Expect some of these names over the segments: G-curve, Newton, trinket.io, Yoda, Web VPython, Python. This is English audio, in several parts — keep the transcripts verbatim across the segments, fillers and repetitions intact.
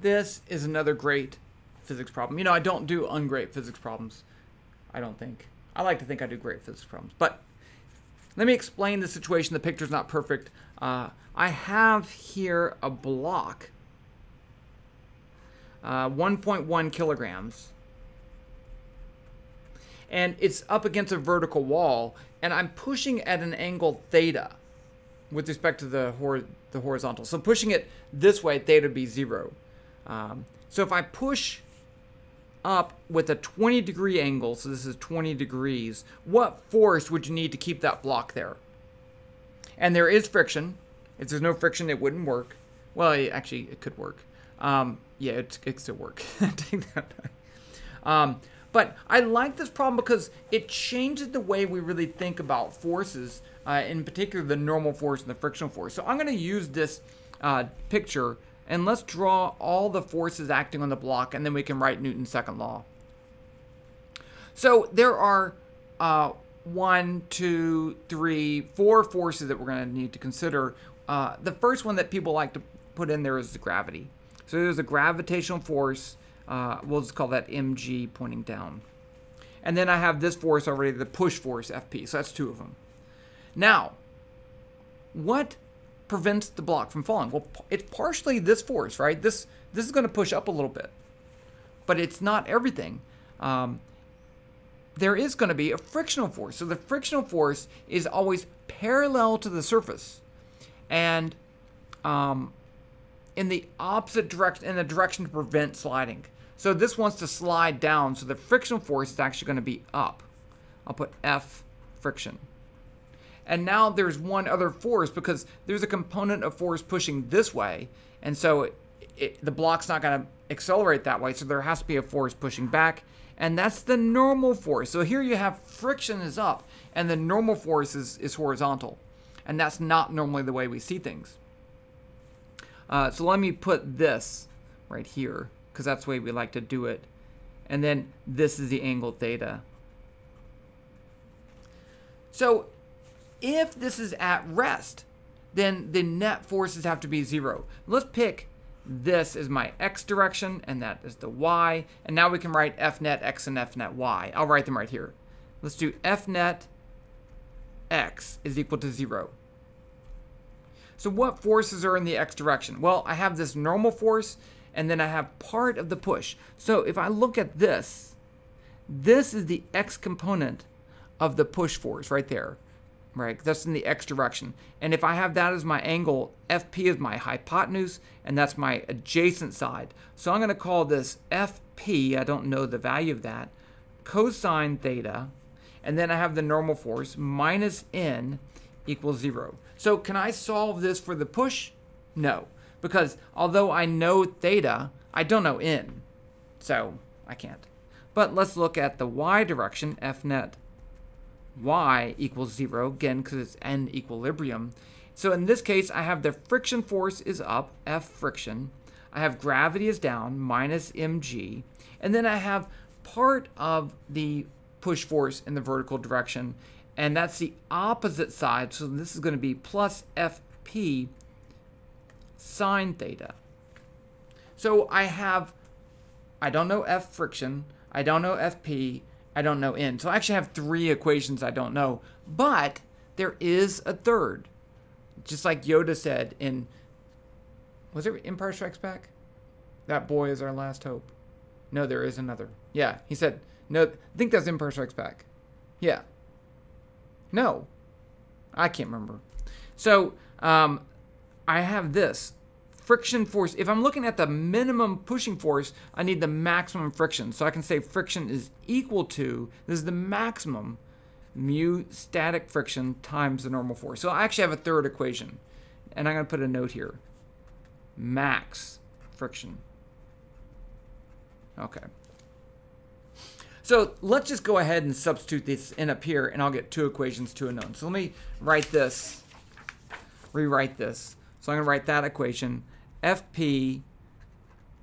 This is another great physics problem. You know, I don't do ungreat physics problems, I don't think. I like to think I do great physics problems. But let me explain the situation. The picture's not perfect. Uh, I have here a block, uh, one point one kilograms. And it's up against a vertical wall, and I'm pushing at an angle theta with respect to the, hor the horizontal. So pushing it this way, theta would be zero. Um, so if I push up with a twenty degree angle, so this is twenty degrees, what force would you need to keep that block there? And there is friction. If there's no friction, it wouldn't work. Well, it, actually, it could work. Um, yeah, it could still work. Take that back. Um, But I like this problem because it changes the way we really think about forces, uh, in particular the normal force and the frictional force. So I'm going to use this uh, picture, and let's draw all the forces acting on the block, and then we can write Newton's second law. So there are uh, one, two, three, four forces that we're going to need to consider. Uh, the first one that people like to put in there is the gravity. So there's a gravitational force. Uh, we'll just call that M G, pointing down. And then I have this force already, the push force, F P. So that's two of them. Now, what prevents the block from falling? Well, it's partially this force, right? This, this is going to push up a little bit. But it's not everything. Um, there is going to be a frictional force. So the frictional force is always parallel to the surface. And um, in the opposite direction, in the direction to prevent sliding. So this wants to slide down, so the frictional force is actually going to be up. I'll put F, friction. And now there's one other force, because there's a component of force pushing this way, and so it, it, the block's not going to accelerate that way, so there has to be a force pushing back, and that's the normal force. So here you have friction is up, and the normal force is, is horizontal, and that's not normally the way we see things. Uh, so let me put this right here, because that's the way we like to do it. And then this is the angle theta. So if this is at rest, then the net forces have to be zero. Let's pick this as my x direction, and that is the y. And now we can write F net x and F net y. I'll write them right here. Let's do F net x is equal to zero. So what forces are in the x direction? Well, I have this normal force, and then I have part of the push. So if I look at this, this is the x component of the push force right there, right? That's in the x direction. And if I have that as my angle, F P is my hypotenuse, and that's my adjacent side. So I'm going to call this F P, I don't know the value of that, cosine theta, and then I have the normal force minus n equals zero. So can I solve this for the push? No, because although I know theta, I don't know n, so I can't. But let's look at the y direction, F net y equals zero, again, because it's n equilibrium. So in this case, I have the friction force is up, F friction. I have gravity is down, minus mg. And then I have part of the push force in the vertical direction, and that's the opposite side, so this is going to be plus F P sine theta. So I have, I don't know F friction, I don't know F P, I don't know N. So I actually have three equations I don't know, but there is a third. Just like Yoda said in, was it Empire Strikes Back? That boy is our last hope. No, there is another. Yeah, he said, no, I think that's Empire Strikes Back. Yeah. No, I can't remember. So um, I have this friction force. If I'm looking at the minimum pushing force, I need the maximum friction. So I can say friction is equal to, this is the maximum, mu static friction times the normal force. So I actually have a third equation. And I'm going to put a note here. Max friction. Okay. So let's just go ahead and substitute this in up here, and I'll get two equations to a known. So let me write this, rewrite this. So I'm going to write that equation, F P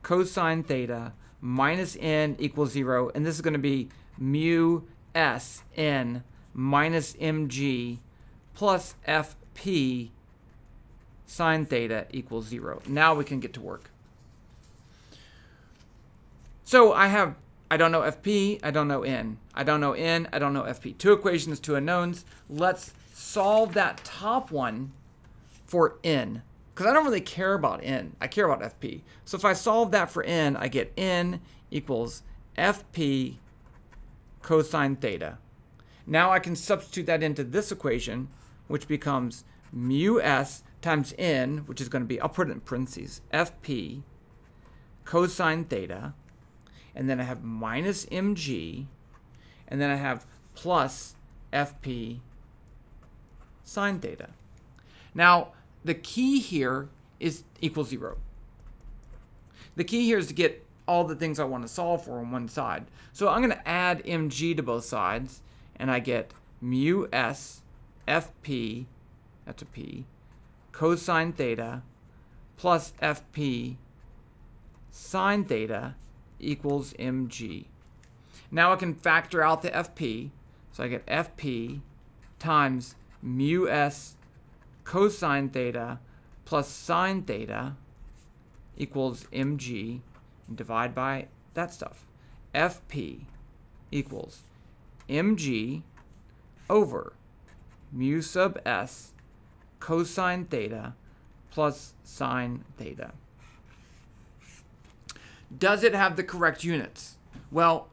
cosine theta minus n equals zero, and this is going to be mu s n minus mg plus F P sine theta equals zero. Now we can get to work. So I have, I don't know F P, I don't know N. I don't know N, I don't know F P. Two equations, two unknowns. Let's solve that top one for N, because I don't really care about N. I care about F P. So if I solve that for N, I get N equals F P cosine theta. Now I can substitute that into this equation, which becomes mu S times N, which is going to be, I'll put it in parentheses, F P cosine theta. And then I have minus M G. And then I have plus F P sine theta. Now, the key here is equals zero. The key here is to get all the things I want to solve for on one side. So I'm going to add M G to both sides, and I get mu S F P, that's a P, cosine theta plus F P sine theta equals M G. Now I can factor out the F P, so I get F P times mu S cosine theta plus sine theta equals M G, and divide by that stuff. F P equals M G over mu sub S cosine theta plus sine theta. Does it have the correct units? Well,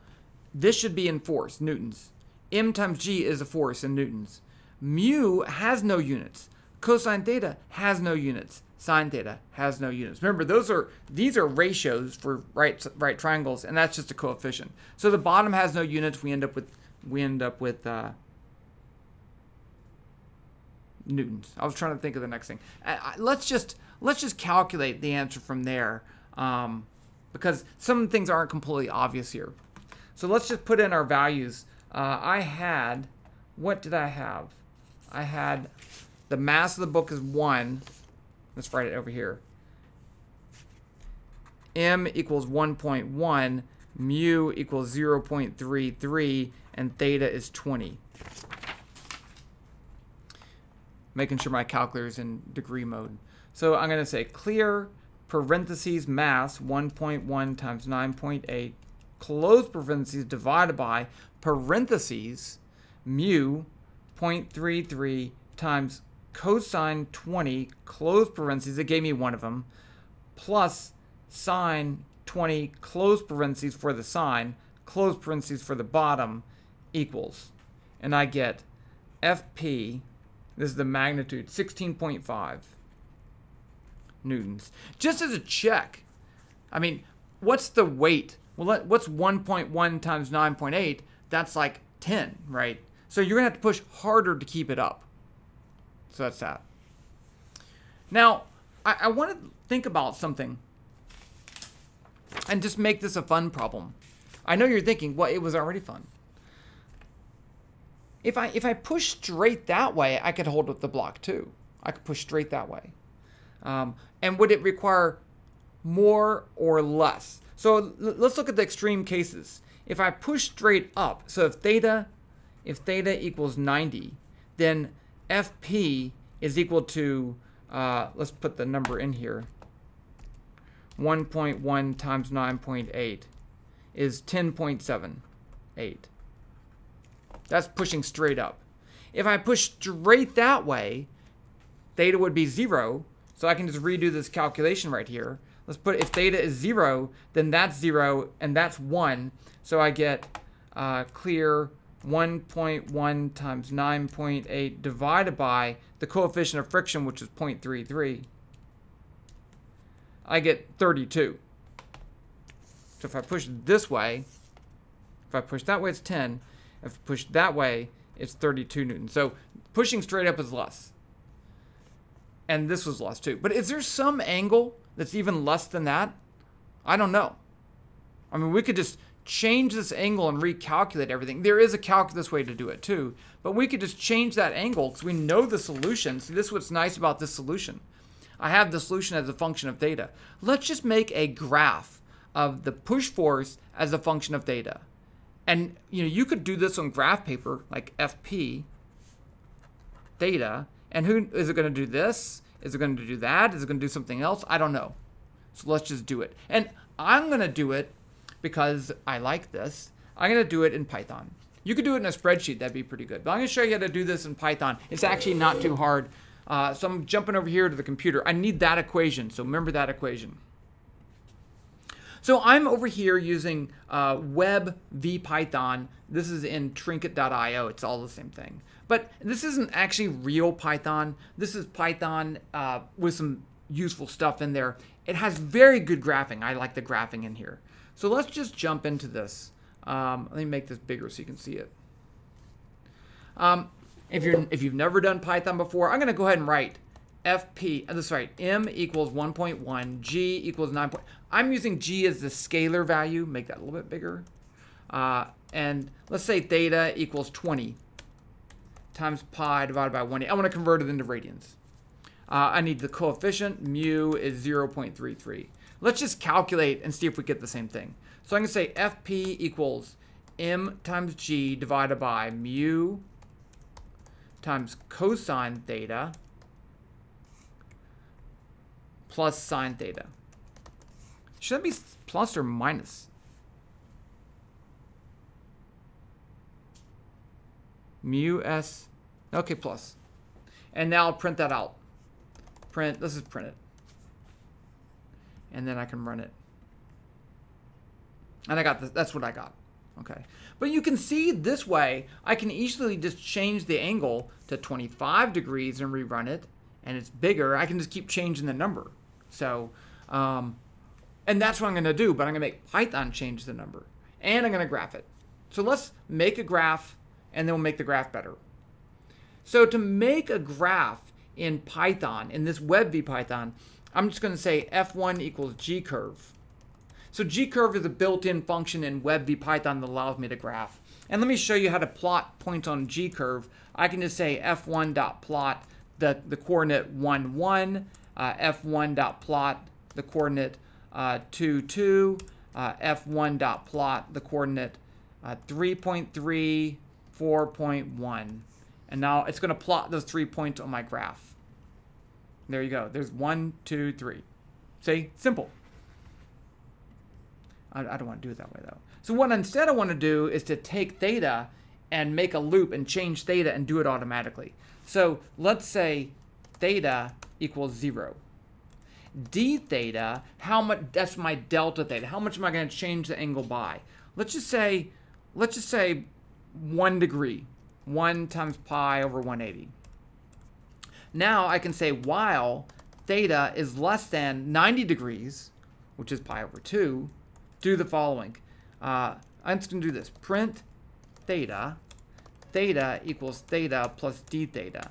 this should be in force, newtons. M times G is a force in newtons. Mu has no units. Cosine theta has no units. Sine theta has no units. Remember, those are these are ratios for right right triangles, and that's just a coefficient. So the bottom has no units. We end up with we end up with uh, newtons. I was trying to think of the next thing. I, I, let's just let's just calculate the answer from there, um, because some things aren't completely obvious here. So let's just put in our values. Uh, I had, what did I have? I had the mass of the book is one. Let's write it over here. M equals one point one, mu equals zero point three three, and theta is twenty. Making sure my calculator is in degree mode. So I'm going to say clear parentheses mass one point one times nine point eight, close parentheses divided by parentheses mu zero point three three times cosine twenty, close parentheses, it gave me one of them, plus sine twenty, close parentheses for the sine, close parentheses for the bottom, equals. And I get F P, this is the magnitude, sixteen point five newtons. Just as a check, I mean, what's the weight? Well, what's one point one times nine point eight? That's like ten, right? So you're going to have to push harder to keep it up. So that's that. Now, I, I want to think about something and just make this a fun problem. I know you're thinking, well, it was already fun. If I, if I push straight that way, I could hold up the block too. I could push straight that way. Um, and would it require more or less? So let's look at the extreme cases. If I push straight up, so if theta, if theta equals ninety, then F P is equal to, uh, let's put the number in here, one point one times nine point eight is ten point seven eight. That's pushing straight up. If I push straight that way, theta would be zero, so I can just redo this calculation right here. Let's put, if theta is zero, then that's zero, and that's one, so I get uh, clear one point one times nine point eight divided by the coefficient of friction, which is zero point three three. I get thirty-two. So if I push this way, if I push that way, it's ten. If I push that way, it's thirty-two newtons. So pushing straight up is less. And this was less too. But is there some angle that's even less than that? I don't know. I mean, we could just change this angle and recalculate everything. There is a calculus way to do it too, but we could just change that angle because we know the solution. So this is what's nice about this solution. I have the solution as a function of theta. Let's just make a graph of the push force as a function of theta. And you know, you could do this on graph paper, like F P, theta, and who is it going to do this? Is it going to do that? Is it going to do something else? I don't know. So let's just do it. And I'm going to do it because I like this, I'm going to do it in Python. You could do it in a spreadsheet. That'd be pretty good. But I'm going to show you how to do this in Python. It's actually not too hard. Uh, so I'm jumping over here to the computer. I need that equation. So remember that equation. So I'm over here using uh, WebVPython. This is in trinket dot i o. It's all the same thing. But this isn't actually real Python. This is Python uh, with some useful stuff in there. It has very good graphing. I like the graphing in here. So let's just jump into this. Um, let me make this bigger so you can see it. Um, if you're if you've never done Python before, I'm going to go ahead and write F P. That's right. M equals one point one. G equals nine. I'm using G as the scalar value. Make that a little bit bigger. Uh, and let's say theta equals twenty times pi divided by one. I want to convert it into radians. Uh, I need the coefficient. Mu is zero point three three. Let's just calculate and see if we get the same thing. So I'm going to say F P equals M times G divided by mu times cosine theta plus sine theta. Should that be plus or minus? Mu S. Okay, plus. And now I'll print that out. Print. This is printed. And then I can run it. And I got this. That's what I got. Okay. But you can see this way, I can easily just change the angle to twenty-five degrees and rerun it. And it's bigger. I can just keep changing the number. So, um, and that's what I'm going to do. But I'm going to make Python change the number. And I'm going to graph it. So let's make a graph. And then we'll make the graph better. So to make a graph in Python, in this WebVPython, I'm just going to say F one equals G-curve. So G-curve is a built-in function in WebVPython that allows me to graph. And let me show you how to plot points on G-curve. I can just say F one dot plot the, the coordinate one, one, uh, F one dot plot the coordinate uh, two, two, uh, F one dot plot the coordinate uh, three point three, four point one. And now it's going to plot those three points on my graph. There you go. There's one, two, three. See? Simple. I, I don't want to do it that way, though. So what instead I want to do is to take theta and make a loop and change theta and do it automatically. So let's say theta equals zero. D theta, how much, that's my delta theta. How much am I going to change the angle by? Let's just say, let's just say one degree. one times pi over one eighty. Now I can say while theta is less than ninety degrees, which is pi over two, do the following. Uh, I'm just going to do this. Print theta. Theta equals theta plus d theta.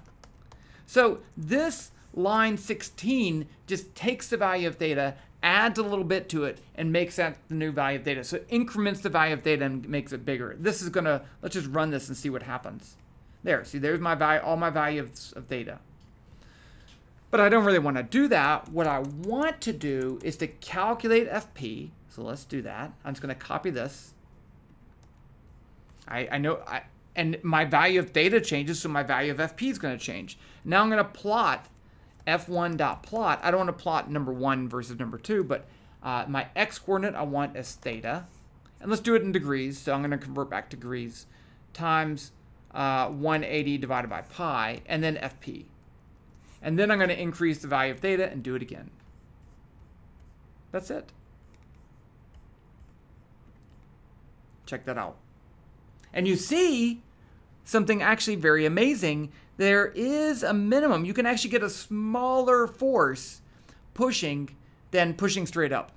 So this line sixteen just takes the value of theta, adds a little bit to it, and makes that the new value of theta. So it increments the value of theta and makes it bigger. This is going to, let's just run this and see what happens. There, see, there's my value, all my value of, of theta. But I don't really want to do that. What I want to do is to calculate F P. So let's do that. I'm just going to copy this. I, I know, I, and my value of theta changes, so my value of F P is going to change. Now I'm going to plot F one dot plot. I don't want to plot number one versus number two, but uh, my x-coordinate I want as theta. And let's do it in degrees, so I'm going to convert back to degrees, times uh, one eighty divided by pi, and then F P. And then I'm going to increase the value of theta and do it again. That's it. Check that out. And you see something actually very amazing. There is a minimum. You can actually get a smaller force pushing than pushing straight up.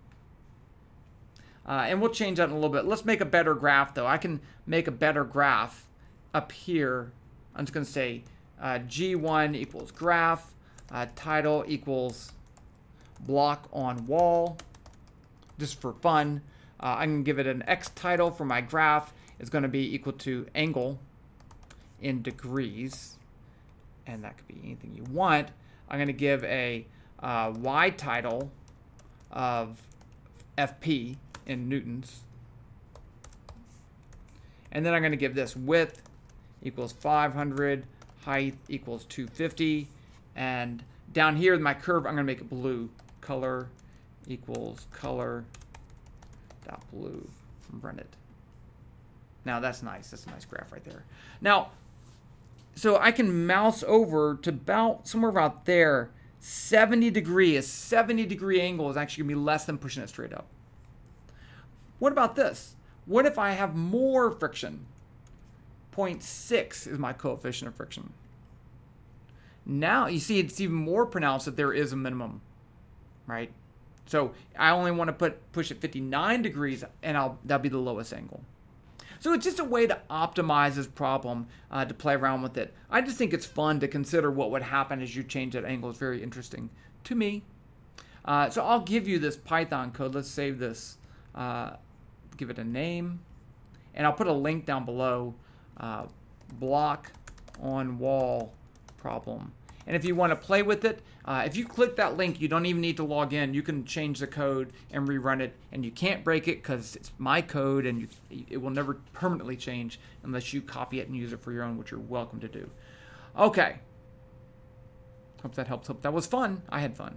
Uh, and we'll change that in a little bit. Let's make a better graph, though. I can make a better graph up here. I'm just going to say uh, G one equals graph, uh, title equals block on wall, just for fun. Uh, I can give it an X title for my graph. It's going to be equal to angle in degrees. And that could be anything you want. I'm going to give a uh, Y title of F P in newtons. And then I'm going to give this width equals five hundred, height equals two fifty. And down here with my curve, I'm going to make it blue. Color equals color dot blue. from Brendan. Now that's nice. That's a nice graph right there. Now, so I can mouse over to about somewhere about there. seventy degree, a seventy degree angle is actually gonna be less than pushing it straight up. What about this? What if I have more friction? zero point six is my coefficient of friction. Now you see it's even more pronounced that there is a minimum, right? So I only want to put push it fifty-nine degrees, and I'll that'll be the lowest angle. So it's just a way to optimize this problem, uh, to play around with it. I just think it's fun to consider what would happen as you change that angle. It's very interesting to me. Uh, so I'll give you this Python code. Let's save this, uh, give it a name, and I'll put a link down below, uh, block on wall problem. And if you want to play with it, uh, if you click that link, you don't even need to log in. You can change the code and rerun it, and you can't break it because it's my code, and you, it will never permanently change unless you copy it and use it for your own, which you're welcome to do. Okay. Hope that helps. Hope that was fun. I had fun.